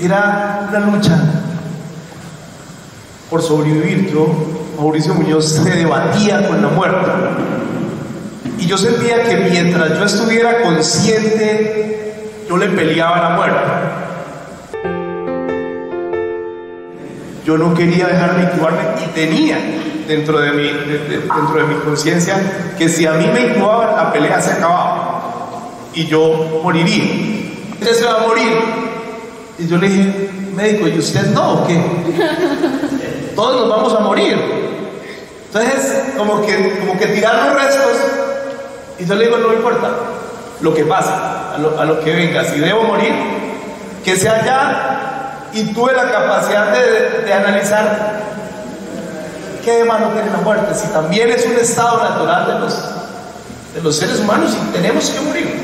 vivirá una lucha por sobrevivir. Yo, Mauricio Muñoz, se debatía con la muerte, y yo sentía que mientras yo estuviera consciente, yo le peleaba a la muerte. Yo no quería dejar de incubarme, y tenía dentro de mi conciencia que si a mí me incubaban, la pelea se acababa y yo moriría. Usted se va a morir. Y yo le dije, médico, ¿y usted no o qué? Todos nos vamos a morir. Entonces, como que tirar los restos. Y yo le digo, no me importa lo que pasa, a lo que venga. Si debo morir, que sea ya. Y tuve la capacidad de analizar qué de malo tiene la muerte, si también es un estado natural de los seres humanos y tenemos que morir.